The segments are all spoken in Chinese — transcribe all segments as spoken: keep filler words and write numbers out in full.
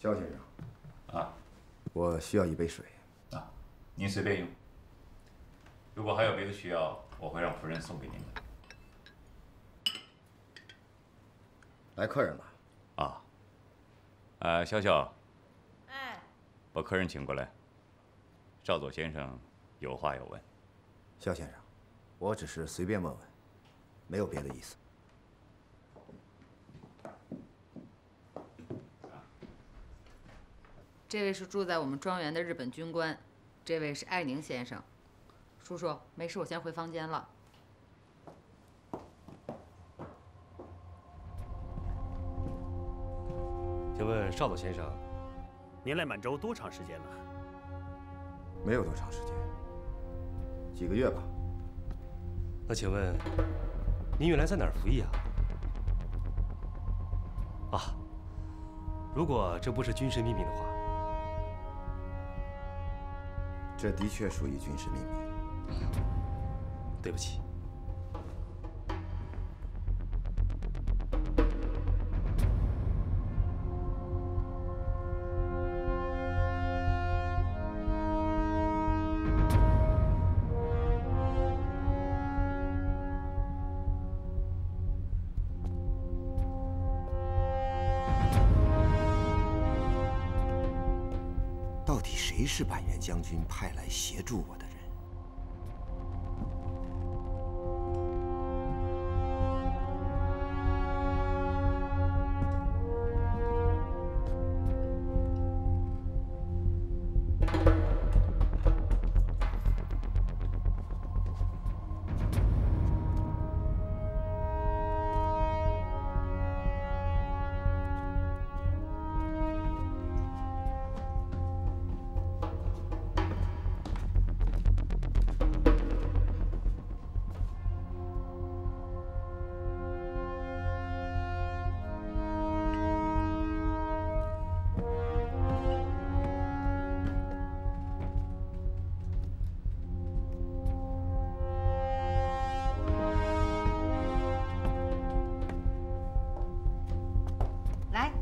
肖先生，啊，我需要一杯水。啊，您随便用。如果还有别的需要，我会让夫人送给您的。来客人了。啊，呃，潇潇，哎，把客人请过来。赵佐先生有话要问。肖先生，我只是随便问问，没有别的意思。 这位是住在我们庄园的日本军官，这位是爱宁先生。叔叔，没事，我先回房间了。请问少佐先生，您来满洲多长时间了？没有多长时间，几个月吧。那请问，您原来在哪儿服役啊？啊，如果这不是军事秘密的话。 这的确属于军事秘密。对不起。到底谁是板垣将军派来协助我的人？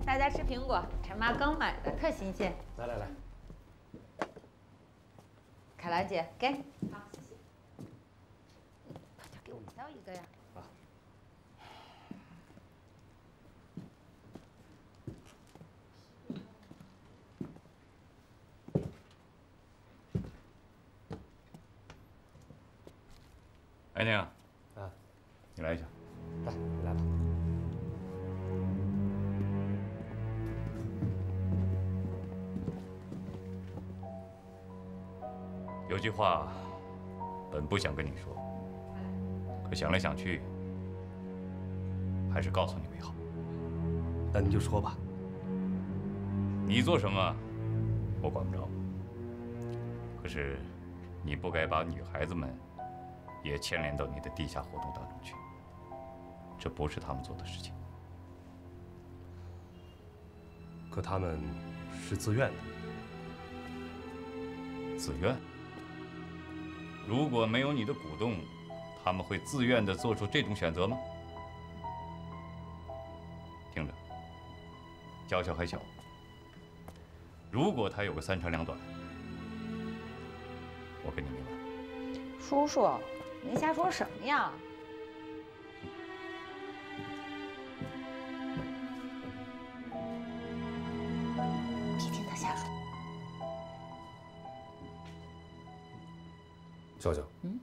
大家吃苹果，陈妈刚买的，特新鲜。来来来，凯兰姐，给。好，谢谢。快点给我挑一个呀！啊。哎，宁。啊。你来一下。来，你来吧。 有句话，本不想跟你说，可想来想去，还是告诉你为好。那你就说吧。你做什么，我管不着。可是，你不该把女孩子们也牵连到你的地下活动当中去，这不是他们做的事情。可他们是自愿的。自愿？ 如果没有你的鼓动，他们会自愿地做出这种选择吗？听着，娇娇还小，如果她有个三长两短，我跟你没完。叔叔，您瞎说什么呀？别听他瞎说。 笑笑，嗯，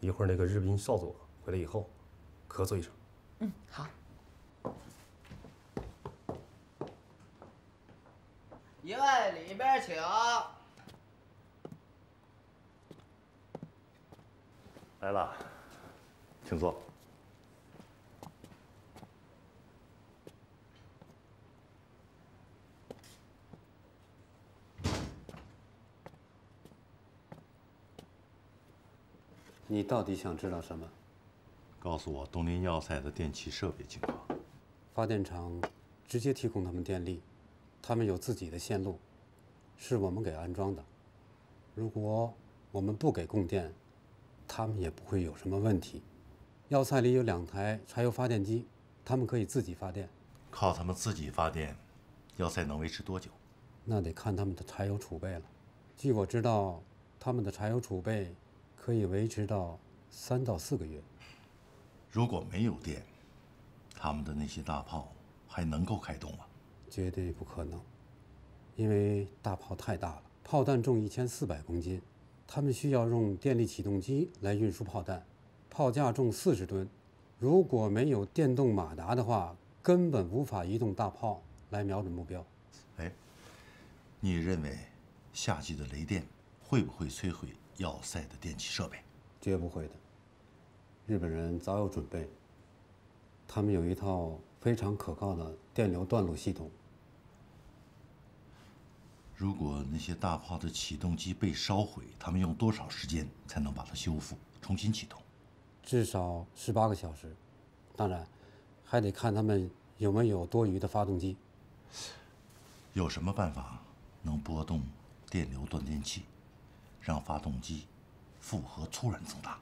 一会儿那个日兵少佐回来以后，咳嗽一声。嗯，好。一位里边请。来了，请坐。你到底想知道什么？告诉我东林要塞的电气设备情况。发电厂直接提供他们电力，他们有自己的线路，是我们给安装的。如果我们不给供电，他们也不会有什么问题。要塞里有两台柴油发电机，他们可以自己发电。靠他们自己发电，要塞能维持多久？那得看他们的柴油储备了。据我知道，他们的柴油储备可以维持到三到四个月。如果没有电，他们的那些大炮还能够开动吗？绝对不可能，因为大炮太大了，炮弹重一千四百公斤，他们需要用电力启动机来运输炮弹，炮架重四十吨。 如果没有电动马达的话，根本无法移动大炮来瞄准目标。哎，你认为夏季的雷电会不会摧毁要塞的电气设备？绝不会的。日本人早有准备，他们有一套非常可靠的电流断路系统。如果那些大炮的启动机被烧毁，他们用多少时间才能把它修复、重新启动？ 至少十八个小时，当然，还得看他们有没有多余的发动机。有什么办法能拨动电流断电器，让发动机负荷突然增大？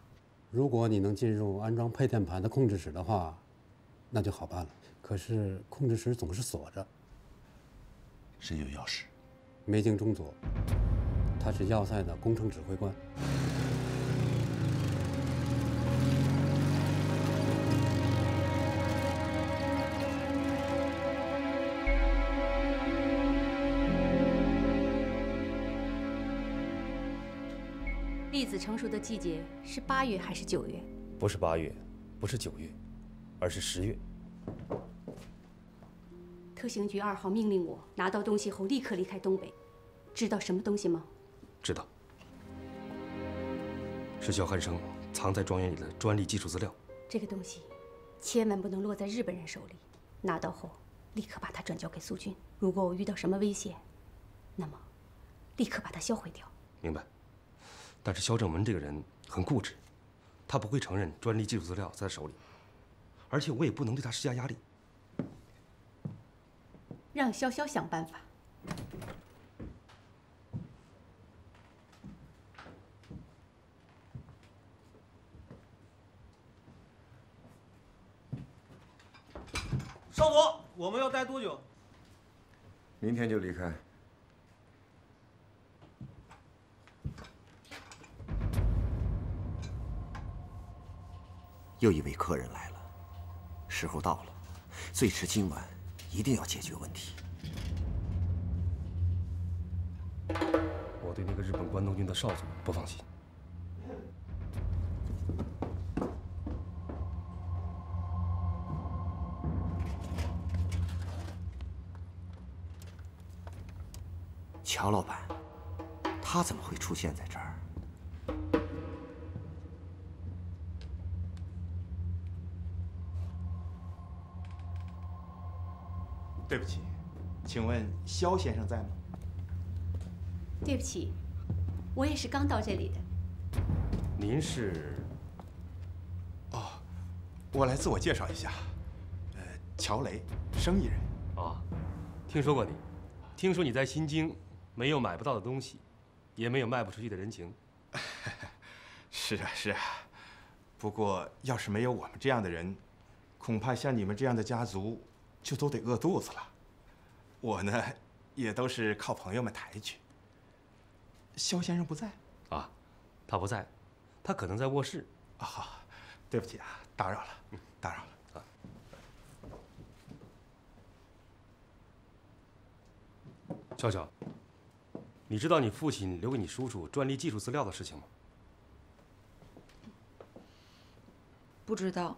如果你能进入安装配电盘的控制室的话，那就好办了。可是控制室总是锁着。谁有钥匙？梅津中佐，他是要塞的工程指挥官。 粒子成熟的季节是八月还是九月？不是八月，不是九月，而是十月。特刑局二号命令我拿到东西后立刻离开东北。知道什么东西吗？知道，是小汉生藏在庄园里的专利技术资料。这个东西千万不能落在日本人手里。拿到后立刻把它转交给苏军。如果我遇到什么危险，那么立刻把它销毁掉。明白。 但是肖正文这个人很固执，他不会承认专利技术资料在他手里，而且我也不能对他施加压力。让潇潇想办法。少佐，我们要待多久？明天就离开。 又一位客人来了，时候到了，最迟今晚一定要解决问题。我对那个日本关东军的少佐不放心。乔老板，他怎么会出现在这儿？ 对不起，请问肖先生在吗？对不起，我也是刚到这里的。您是？哦，我来自我介绍一下，呃，乔雷，生意人。啊，听说过你，听说你在新京没有买不到的东西，也没有卖不出去的人情。是啊，是啊，不过要是没有我们这样的人，恐怕像你们这样的家族。 就都得饿肚子了，我呢，也都是靠朋友们抬举。肖先生不在啊，他不在，他可能在卧室啊。对不起啊，打扰了，打扰了啊。笑笑，你知道你父亲留给你叔叔专利技术资料的事情吗？不知道。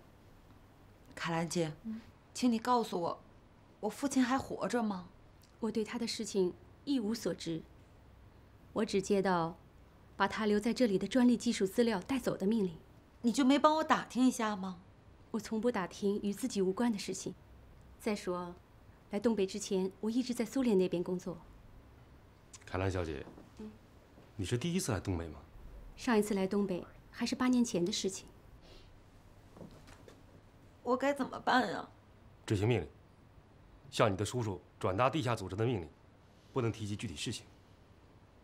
卡兰姐。嗯 请你告诉我，我父亲还活着吗？我对他的事情一无所知，我只接到把他留在这里的专利技术资料带走的命令。你就没帮我打听一下吗？我从不打听与自己无关的事情。再说，来东北之前，我一直在苏联那边工作。凯兰小姐，嗯，你是第一次来东北吗？上一次来东北还是八年前的事情。我该怎么办啊？ 执行命令，向你的叔叔转达地下组织的命令，不能提及具体事情，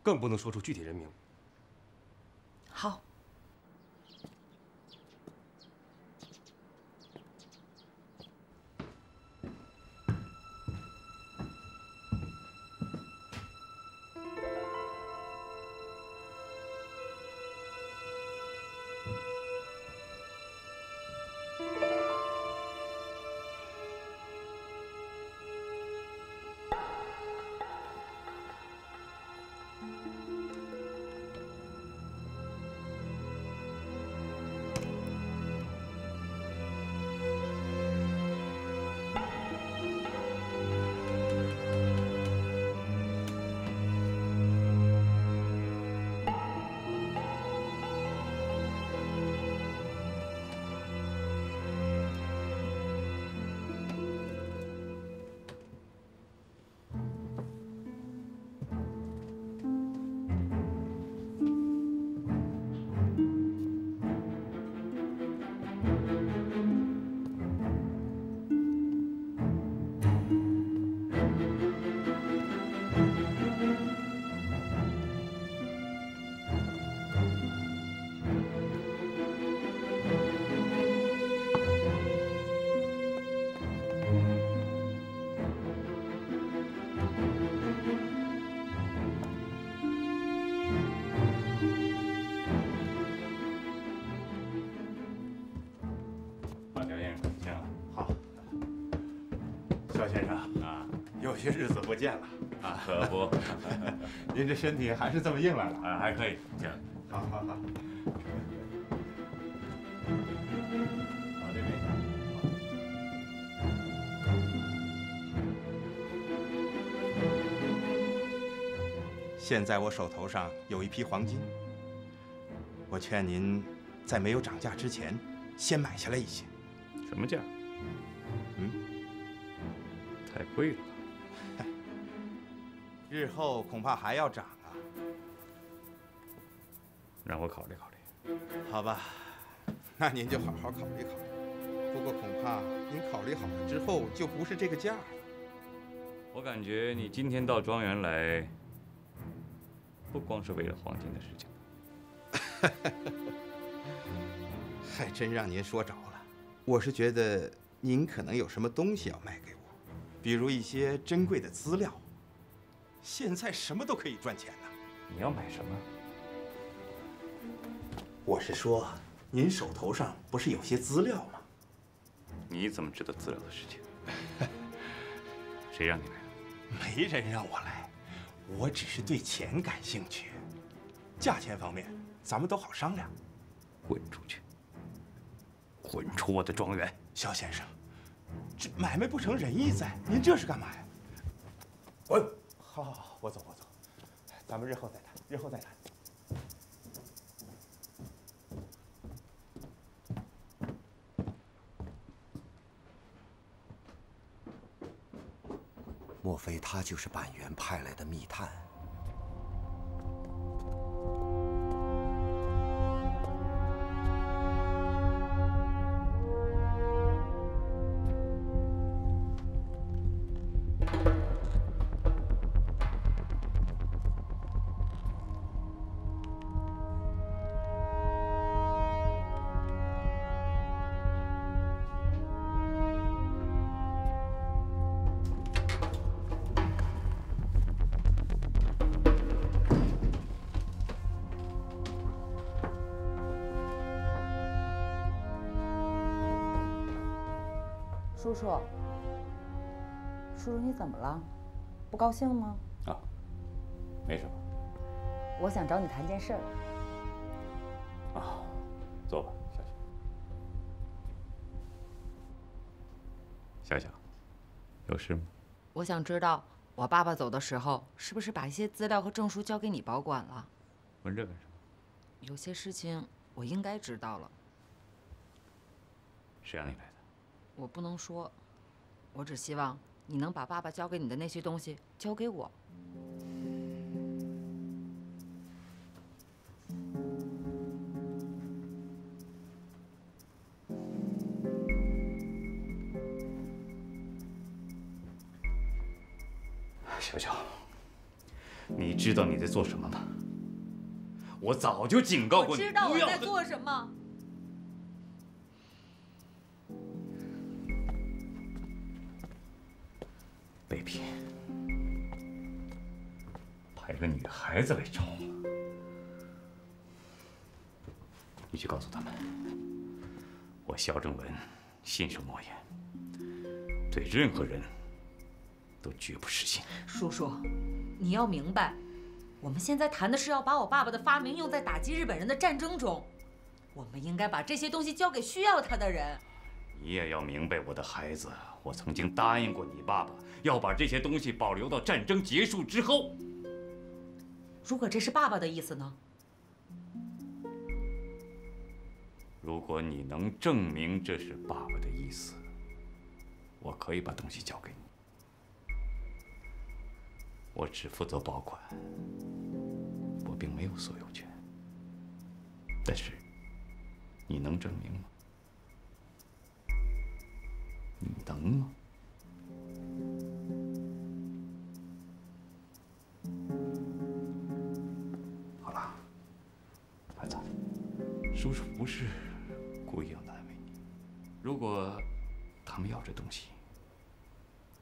更不能说出具体人名。好。些日子不见了啊，可不，您这身体还是这么硬朗的啊，还可以，行，好好好，往这边看。 现在我手头上有一批黄金，我劝您在没有涨价之前，先买下来一些。什么价？嗯，太贵了吧？日后恐怕还要涨啊。让我考虑考虑。好吧，那您就好好考虑考虑。不过恐怕您考虑好了之后，就不是这个价了。我感觉你今天到庄园来。 不光是为了黄金的事情，还真让您说着了。我是觉得您可能有什么东西要卖给我，比如一些珍贵的资料。现在什么都可以赚钱呢。你要买什么？我是说，您手头上不是有些资料吗？你怎么知道资料的事情？谁让你来？没人让我来。 我只是对钱感兴趣，价钱方面咱们都好商量。滚出去！滚出我的庄园！肖先生，这买卖不成仁义在，您这是干嘛呀？滚！好，好，好，我走，我走，咱们日后再谈，日后再谈。莫非他就是板垣派来的密探？叔叔，叔叔，你怎么了？不高兴吗？啊，没什么。我想找你谈件事儿。啊，坐吧，小小。小小，有事吗？我想知道，我爸爸走的时候，是不是把一些资料和证书交给你保管了？问这干什么？有些事情我应该知道了。谁让你来？ 我不能说，我只希望你能把爸爸交给你的那些东西交给我。小小，你知道你在做什么吗？我早就警告过你，我知道我在做什么。 baby， 派个你的孩子来找我，你去告诉他们，我肖正文信守诺言，对任何人都绝不失信。叔叔，你要明白，我们现在谈的是要把我爸爸的发明用在打击日本人的战争中，我们应该把这些东西交给需要它的人。 你也要明白，我的孩子，我曾经答应过你爸爸，要把这些东西保留到战争结束之后。如果这是爸爸的意思呢？如果你能证明这是爸爸的意思，我可以把东西交给你。我只负责保管，我并没有所有权。但是，你能证明吗？ 你能吗？好了，孩子，叔叔不是故意要难为你。如果他们要这东西，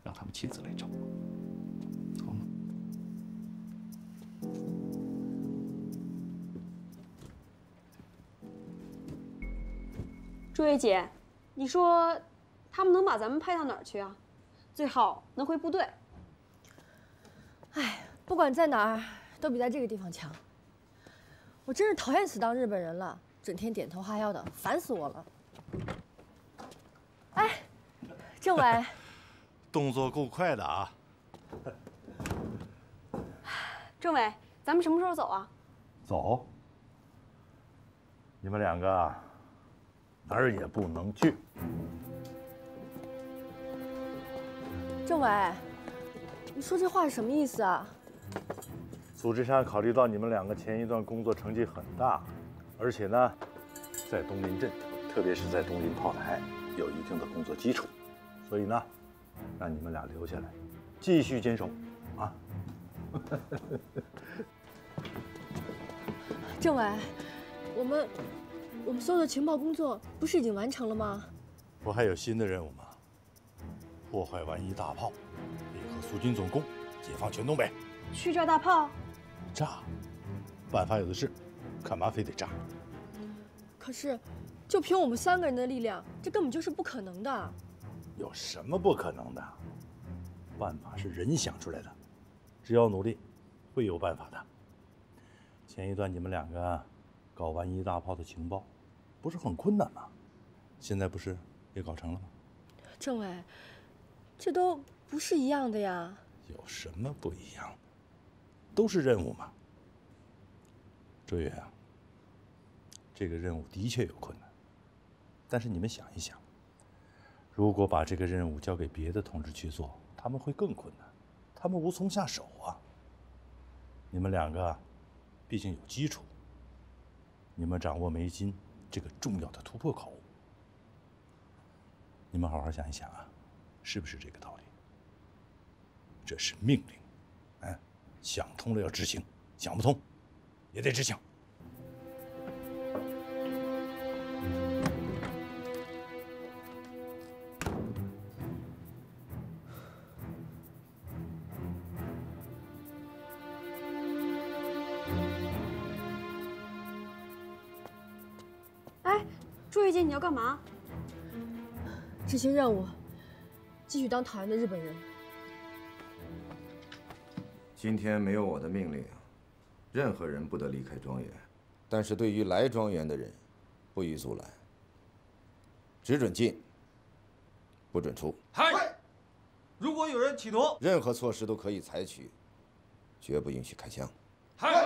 让他们亲自来找我，好吗？朱月姐，你说。 他们能把咱们派到哪儿去啊？最好能回部队。不管在哪儿，都比在这个地方强。我真是讨厌死当日本人了，整天点头哈腰的，烦死我了。哎，政委，动作够快的啊！政委，咱们什么时候走啊？走。 你们两个啊，哪儿也不能去。政委，你说这话是什么意思啊？组织上考虑到你们两个前一段工作成绩很大，而且呢，在东林镇，特别是在东林炮台有一定的工作基础，所以呢，让你们俩留下来，继续坚守，啊。政委。 我们，我们所有的情报工作不是已经完成了吗？不还有新的任务吗？破坏万一大炮，联合苏军总攻，解放全东北。去炸大炮？炸，办法有的是，干嘛非得炸？可是，就凭我们三个人的力量，这根本就是不可能的。有什么不可能的？办法是人想出来的，只要努力，会有办法的。前一段你们两个。 搞万一大炮的情报，不是很困难吗？现在不是也搞成了吗？政委，这都不是一样的呀。有什么不一样？都是任务嘛。周远啊，这个任务的确有困难，但是你们想一想，如果把这个任务交给别的同志去做，他们会更困难，他们无从下手啊。你们两个，毕竟有基础。 你们掌握梅津这个重要的突破口，你们好好想一想啊，是不是这个道理？这是命令，哎，想通了要执行，想不通也得执行。你要干嘛？执行任务，继续当讨厌的日本人。今天没有我的命令，任何人不得离开庄园。但是对于来庄园的人，不予阻拦，只准进，不准出。嗨，如果有人企图，任何措施都可以采取，绝不允许开枪。嗨。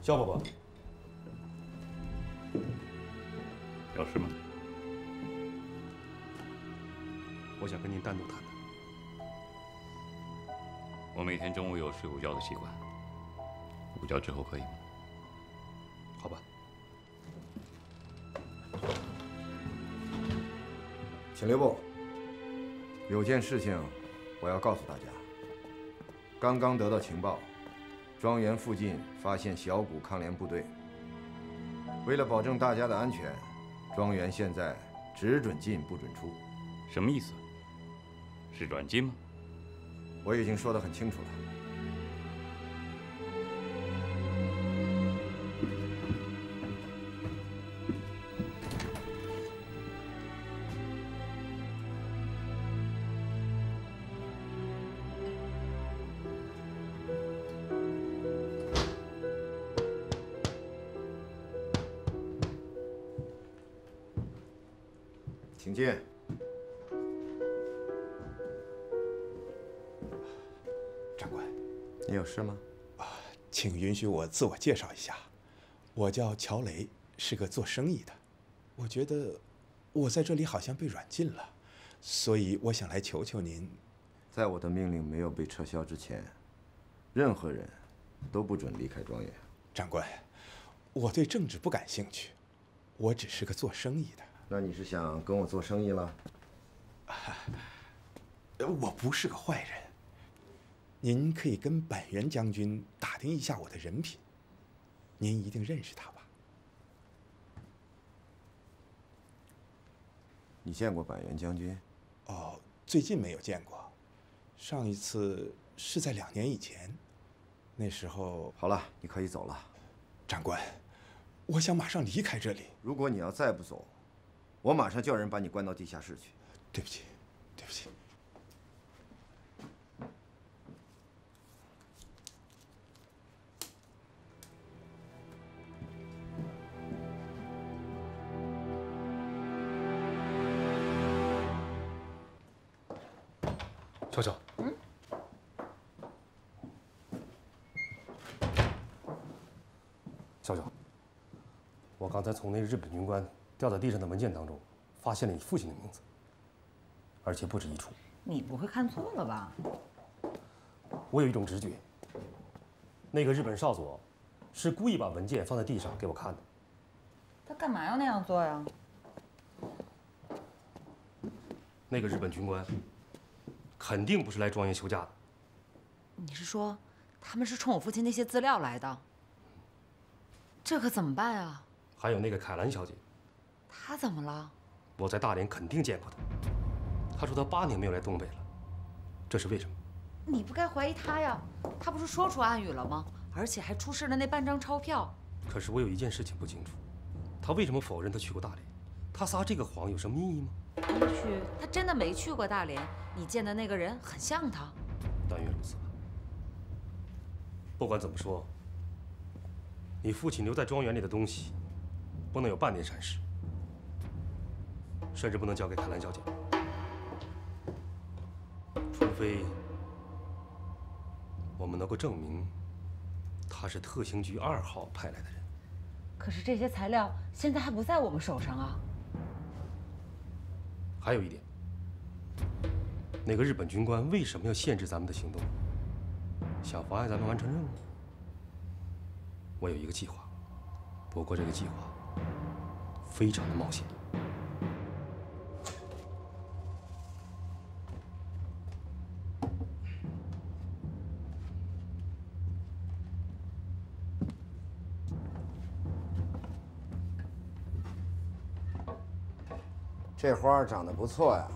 肖伯伯，有事吗？我想跟您单独谈谈。我每天中午有睡午觉的习惯，午觉之后可以吗？好吧。请留步。有件事情我要告诉大家，刚刚得到情报。 庄园附近发现小股抗联部队。为了保证大家的安全，庄园现在只准进不准出。什么意思？是软禁吗？我已经说得很清楚了。请进。长官，你有事吗？啊，请允许我自我介绍一下，我叫乔雷，是个做生意的。我觉得我在这里好像被软禁了，所以我想来求求您。在我的命令没有被撤销之前，任何人都不准离开庄园。长官，我对政治不感兴趣，我只是个做生意的。 那你是想跟我做生意了？我不是个坏人。您可以跟板垣将军打听一下我的人品，您一定认识他吧？你见过板垣将军？哦，最近没有见过，上一次是在两年以前，那时候……好了，你可以走了。长官，我想马上离开这里。如果你要再不走，我马上叫人把你关到地下室去。对不起，对不起。 小九，嗯，小九，我刚才从那日本军官掉在地上的文件当中，发现了你父亲的名字，而且不止一处。你不会看错了吧？我有一种直觉，那个日本少佐是故意把文件放在地上给我看的。他干嘛要那样做呀？那个日本军官。 肯定不是来庄园休假的。你是说，他们是冲我父亲那些资料来的？这可怎么办啊？还有那个凯兰小姐，她怎么了？我在大连肯定见过她。她说她八年没有来东北了，这是为什么？你不该怀疑她呀，她不是说出暗语了吗？而且还出示了那半张钞票。可是我有一件事情不清楚，她为什么否认她去过大连？她撒这个谎有什么意义吗？ 也许他真的没去过大连，你见的那个人很像他。但愿如此吧。不管怎么说，你父亲留在庄园里的东西，不能有半点闪失，甚至不能交给凯兰小姐，除非我们能够证明他是特刑局二号派来的人。可是这些材料现在还不在我们手上啊。 还有一点，那个日本军官为什么要限制咱们的行动？想妨碍咱们完成任务？我有一个计划，不过这个计划非常的冒险。这花长得不错呀！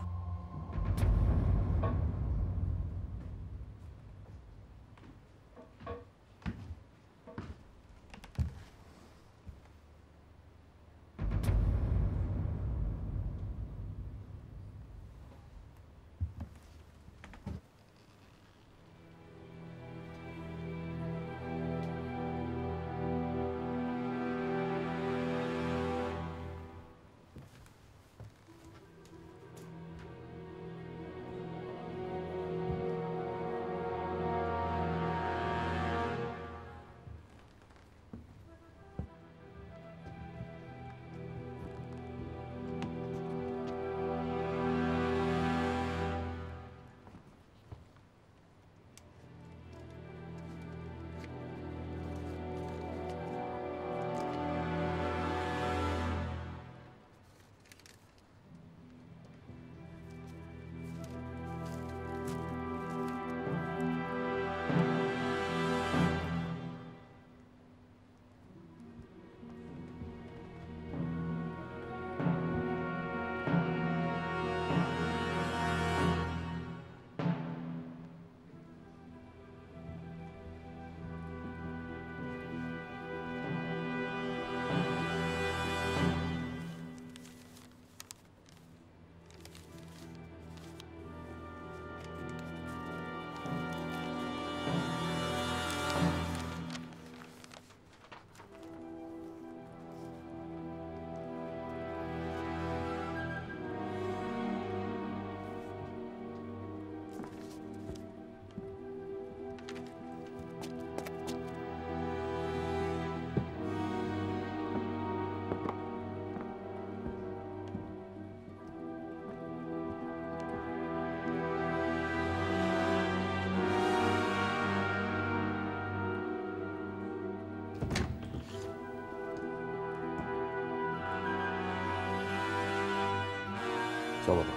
小宝贝，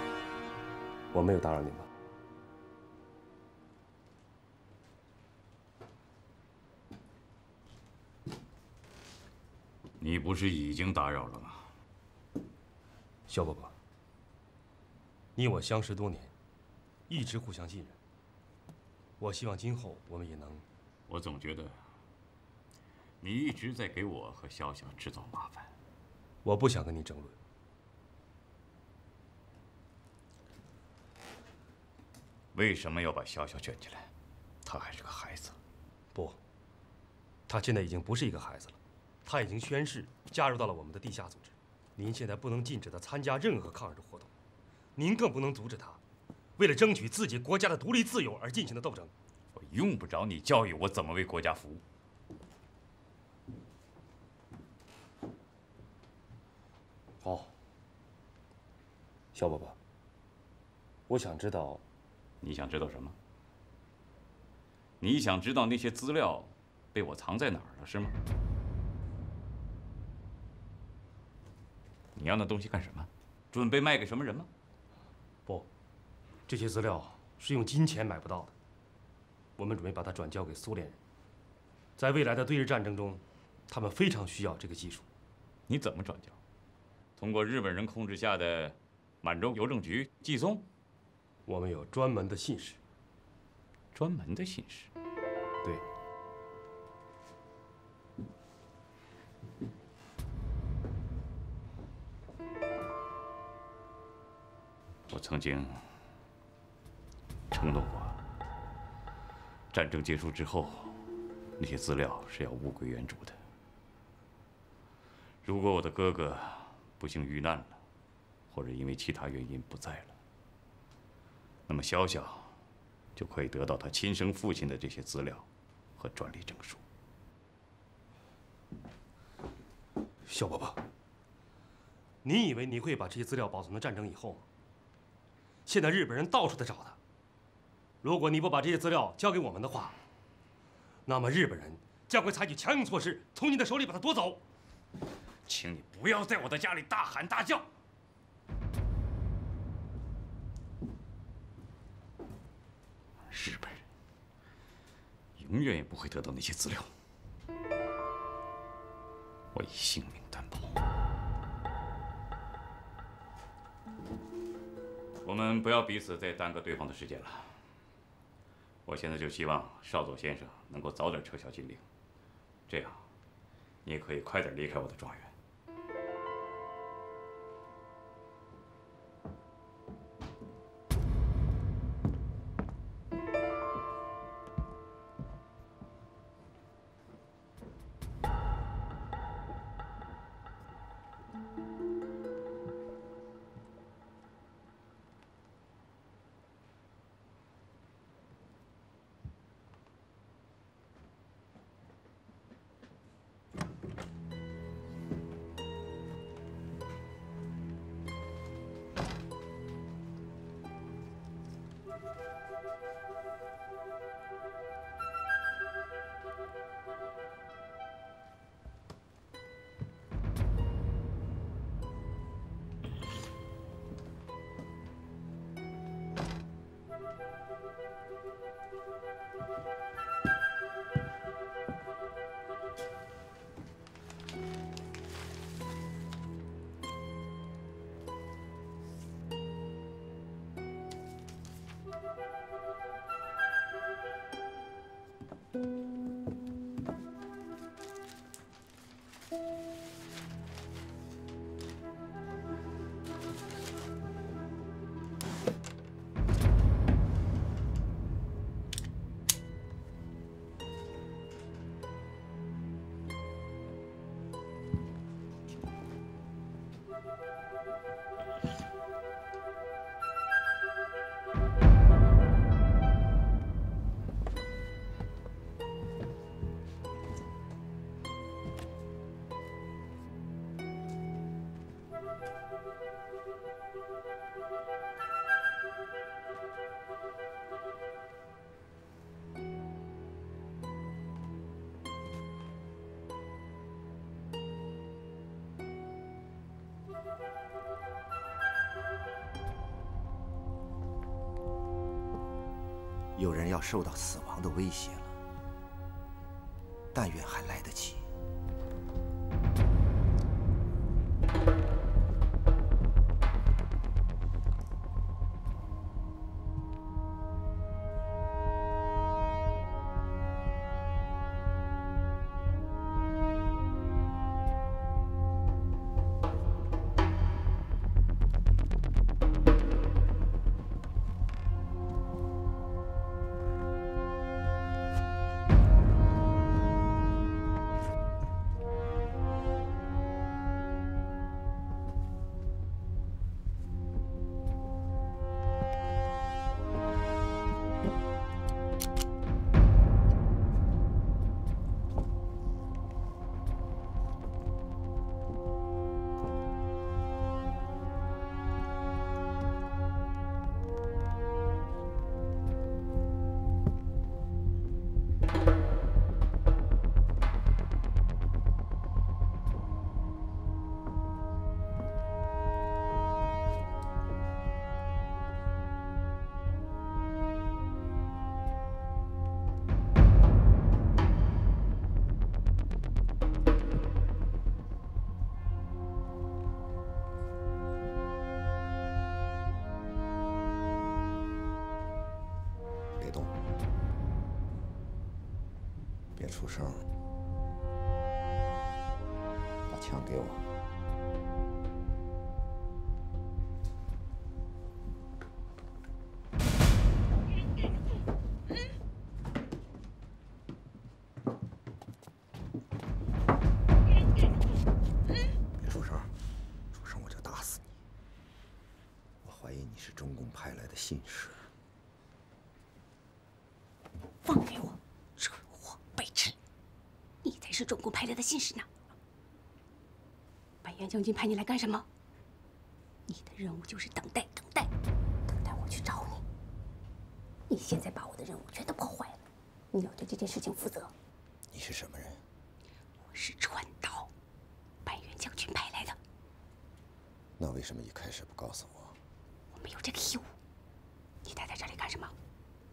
我没有打扰您吧？你不是已经打扰了吗？萧伯伯，你我相识多年，一直互相信任。我希望今后我们也能……我总觉得你一直在给我和潇潇制造麻烦。我不想跟你争论。 为什么要把潇潇卷进来？她还是个孩子。不，她现在已经不是一个孩子了，她已经宣誓加入到了我们的地下组织。您现在不能禁止她参加任何抗日的活动，您更不能阻止她为了争取自己国家的独立自由而进行的斗争。我用不着你教育我怎么为国家服务。哦，萧伯伯，我想知道。 你想知道什么？你想知道那些资料被我藏在哪儿了，是吗？你要那东西干什么？准备卖给什么人吗？不，这些资料是用金钱买不到的。我们准备把它转交给苏联人，在未来的对日战争中，他们非常需要这个技术。你怎么转交？通过日本人控制下的满洲邮政局寄送？ 我们有专门的信使，专门的信使，对。我曾经承诺过，战争结束之后，那些资料是要物归原主的。如果我的哥哥不幸遇难了，或者因为其他原因不在了， 那么，潇潇就可以得到他亲生父亲的这些资料和专利证书。萧伯伯，你以为你会把这些资料保存到战争以后吗？现在日本人到处的找他。如果你不把这些资料交给我们的话，那么日本人将会采取强硬措施，从你的手里把它夺走。请你不要在我的家里大喊大叫。 日本人永远也不会得到那些资料，我以性命担保。我们不要彼此再耽搁对方的时间了。我现在就希望少佐先生能够早点撤销禁令，这样你也可以快点离开我的庄园。 有人要受到死亡的威胁了，但愿还来得及。别动，别出声，把枪给我。 信使，放开我！蠢货，白痴！你才是中共派来的信使呢！板垣将军派你来干什么？你的任务就是等待，等待，等待我去找你。你现在把我的任务全都破坏了，你要对这件事情负责。你是什么人？我是川岛，板垣将军派来的。那为什么一开始不告诉我？我没有这个义务。 你待在这里干什么？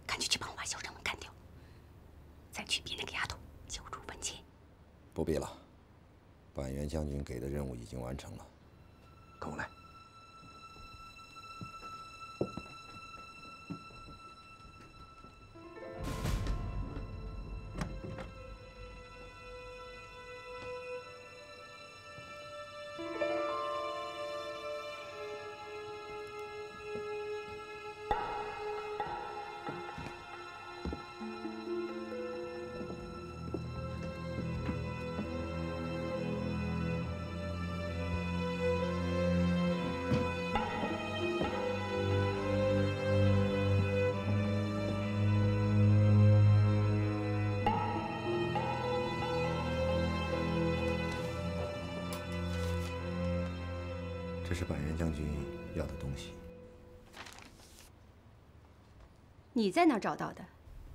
赶紧去帮我把校长们干掉，再去逼那个丫头交出本钱。不必了，板垣将军给的任务已经完成了。跟我来。这是板垣将军要的东西。你在哪儿找到的？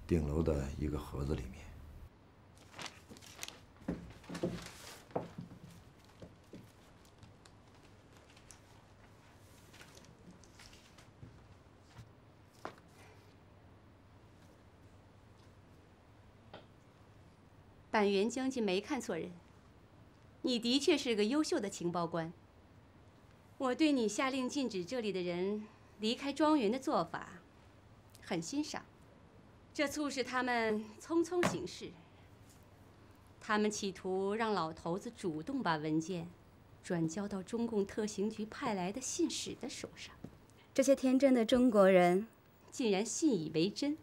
顶楼的一个盒子里面。板垣将军没看错人，你的确是个优秀的情报官。 我对你下令禁止这里的人离开庄园的做法，很欣赏。这促使他们匆匆行事。他们企图让老头子主动把文件转交到中共特刑局派来的信使的手上。这些天真的中国人竟然信以为真。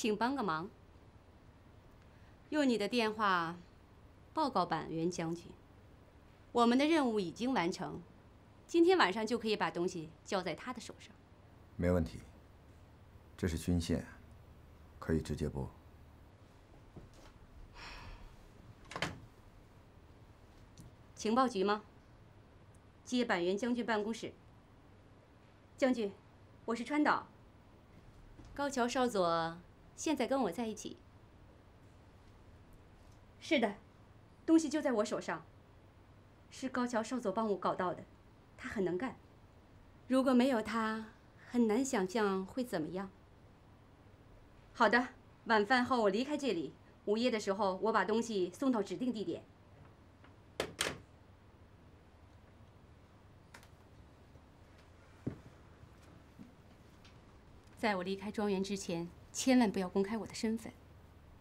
请帮个忙，用你的电话报告板垣将军，我们的任务已经完成，今天晚上就可以把东西交在他的手上。没问题，这是军线，可以直接拨。情报局吗？接板垣将军办公室。将军，我是川岛。高桥少佐。 现在跟我在一起。是的，东西就在我手上，是高桥少佐帮我搞到的，他很能干。如果没有他，很难想象会怎么样。好的，晚饭后我离开这里，午夜的时候我把东西送到指定地点。在我离开庄园之前。 千万不要公开我的身份，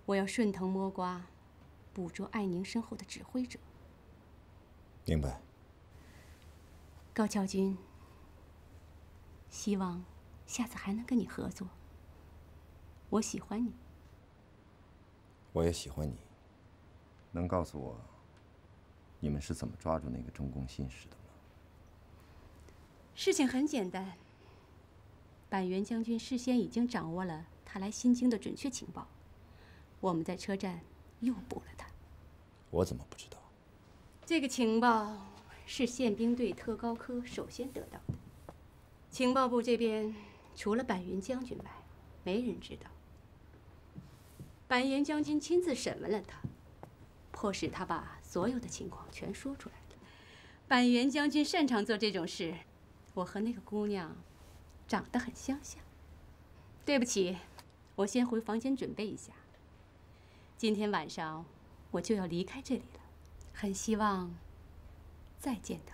我要顺藤摸瓜，捕捉爱宁身后的指挥者。明白。高桥君，希望下次还能跟你合作。我喜欢你。我也喜欢你。能告诉我，你们是怎么抓住那个中共信使的吗？事情很简单。板垣将军事先已经掌握了。 他来新京的准确情报，我们在车站诱捕了他。我怎么不知道？这个情报是宪兵队特高科首先得到的。情报部这边除了板垣将军外，没人知道。板垣将军亲自审问了他，迫使他把所有的情况全说出来了。板垣将军擅长做这种事，我和那个姑娘长得很相像。对不起。 我我先回房间准备一下。今天晚上我就要离开这里了，很希望再见到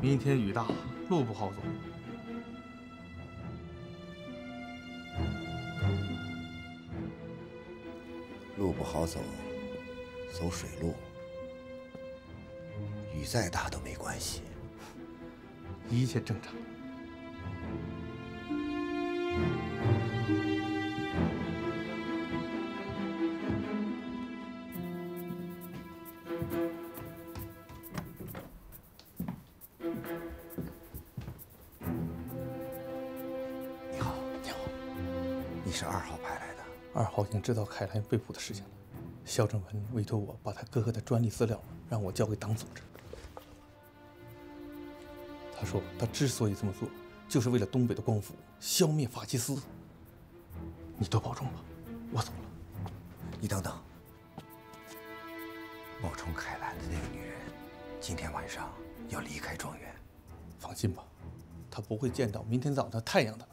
明天雨大，路不好走。路不好走，走水路。雨再大都没关系，一切正常。 已经知道凯莱被捕的事情了。肖正文委托我把他哥哥的专利资料让我交给党组织。他说，他之所以这么做，就是为了东北的光复，消灭法西斯。你多保重吧，我走了。你等等，冒充凯莱的那个女人，今天晚上要离开庄园。放心吧，她不会见到明天早上太阳的。